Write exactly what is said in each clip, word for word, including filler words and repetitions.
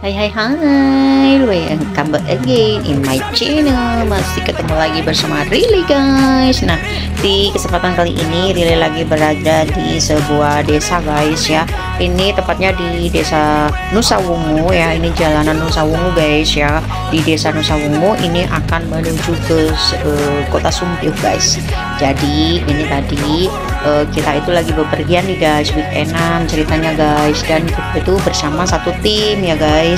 Hai hai hai, welcome back again in my channel. Masih ketemu lagi bersama Riley guys. Nah, di kesempatan kali ini Riley lagi berada di sebuah desa guys ya. Ini tepatnya di desa Nusa Wungu ya. Ini jalanan Nusa Wungu guys ya. Di desa Nusa Wungu ini akan menuju ke uh, kota Sumpiuh guys. Jadi ini tadi uh, kita itu lagi bepergian nih guys, weekendan ceritanya guys. Dan itu bersama satu tim ya guys.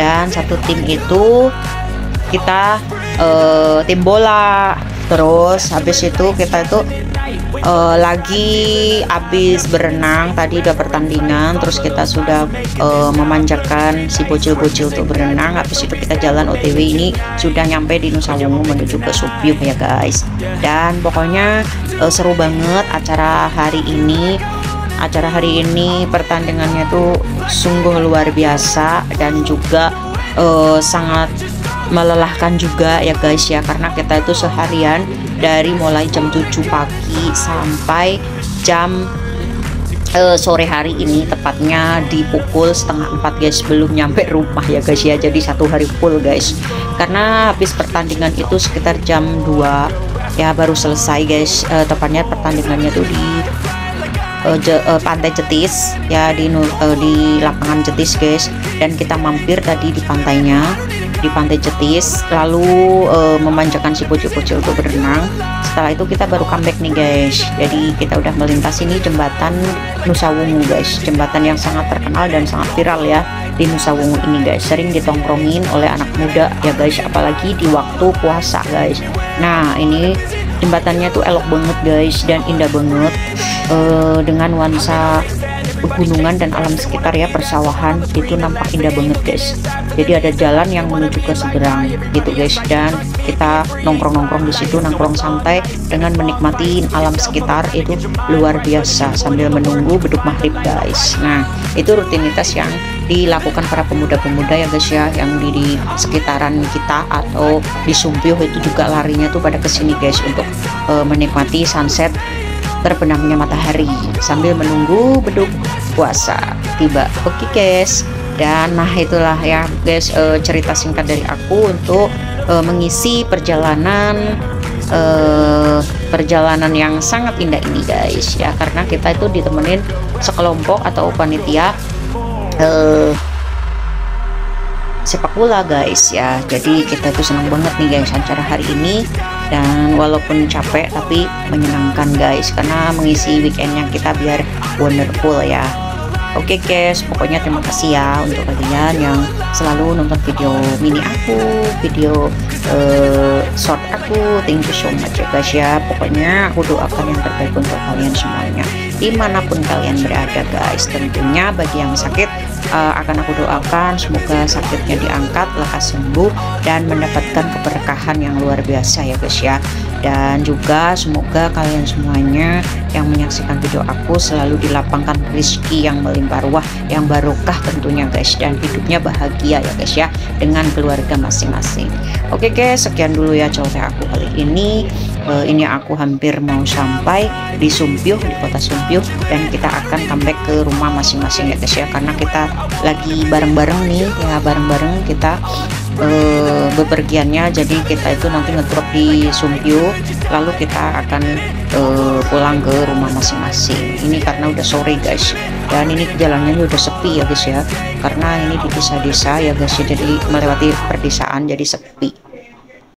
Dan satu tim itu kita uh, tim bola. Terus habis itu kita itu uh, lagi habis berenang. Tadi udah pertandingan. Terus kita sudah uh, memanjakan si bocil-bocil untuk berenang. Habis itu kita jalan O T W, ini sudah nyampe di Nusa Wungu menuju ke Sumpiuh ya guys. Dan pokoknya uh, seru banget acara hari ini. Acara hari ini pertandingannya tuh sungguh luar biasa dan juga uh, sangat melelahkan juga ya guys ya, karena kita itu seharian dari mulai jam tujuh pagi sampai jam uh, sore hari ini, tepatnya di pukul setengah empat guys, belum nyampe rumah ya guys ya. Jadi satu hari full guys, karena habis pertandingan itu sekitar jam dua ya baru selesai guys. Uh, tepatnya pertandingannya tuh di Uh, je, uh, Pantai Jetis ya, di uh, di lapangan Jetis guys. Dan kita mampir tadi di pantainya, di Pantai Jetis, lalu uh, memanjakan si bocil-bocil untuk berenang. Setelah itu kita baru comeback nih guys. Jadi kita udah melintasi nih jembatan Nusa Wungu guys, jembatan yang sangat terkenal dan sangat viral ya di Nusa Wungu ini guys. Sering ditongkrongin oleh anak muda ya guys, apalagi di waktu puasa guys. Nah, ini jembatannya tuh elok banget guys dan indah banget, uh, dengan nuansa pegunungan dan alam sekitar ya, persawahan itu nampak indah banget guys. Jadi ada jalan yang menuju ke seberang gitu guys, dan kita nongkrong-nongkrong di situ, nongkrong santai dengan menikmati alam sekitar, itu luar biasa sambil menunggu beduk maghrib guys. Nah, itu rutinitas yang dilakukan para pemuda-pemuda ya guys ya, yang di, di sekitaran kita atau di Sumpiuh itu juga larinya tuh pada kesini guys untuk uh, menikmati sunset, terbenamnya matahari sambil menunggu beduk puasa tiba. Oke guys, dan nah itulah ya guys uh, cerita singkat dari aku untuk uh, mengisi perjalanan uh, perjalanan yang sangat indah ini guys ya, karena kita itu ditemenin sekelompok atau panitia Uh, sepak bola guys ya. Jadi kita tuh senang banget nih guys acara hari ini, dan walaupun capek tapi menyenangkan guys, karena mengisi weekendnya kita biar wonderful ya. Oke guys, pokoknya terima kasih ya untuk kalian yang selalu nonton video mini aku, video uh, short aku. Thank you so much ya guys ya. Pokoknya aku doakan yang terbaik untuk kalian semuanya dimanapun kalian berada guys. Tentunya bagi yang sakit uh, akan aku doakan semoga sakitnya diangkat, lekas sembuh, dan mendapatkan keberkahan yang luar biasa ya guys ya. Dan juga semoga kalian semuanya yang menyaksikan video aku selalu dilapangkan rezeki yang melimpah ruah, yang barokah tentunya guys, dan hidupnya bahagia ya guys ya dengan keluarga masing-masing. Oke guys, sekian dulu ya cerita aku kali ini. Uh, ini aku hampir mau sampai di Sumpiuh, di kota Sumpiuh, dan kita akan comeback ke rumah masing-masing ya guys ya, karena kita lagi bareng-bareng nih ya, bareng-bareng kita uh, bepergiannya. Jadi kita itu nanti ngetrop di Sumpiuh, lalu kita akan uh, pulang ke rumah masing-masing. Ini karena udah sore guys, dan ini jalannya udah sepi ya guys ya, karena ini di desa-desa ya guys ya, jadi melewati perdesaan jadi sepi.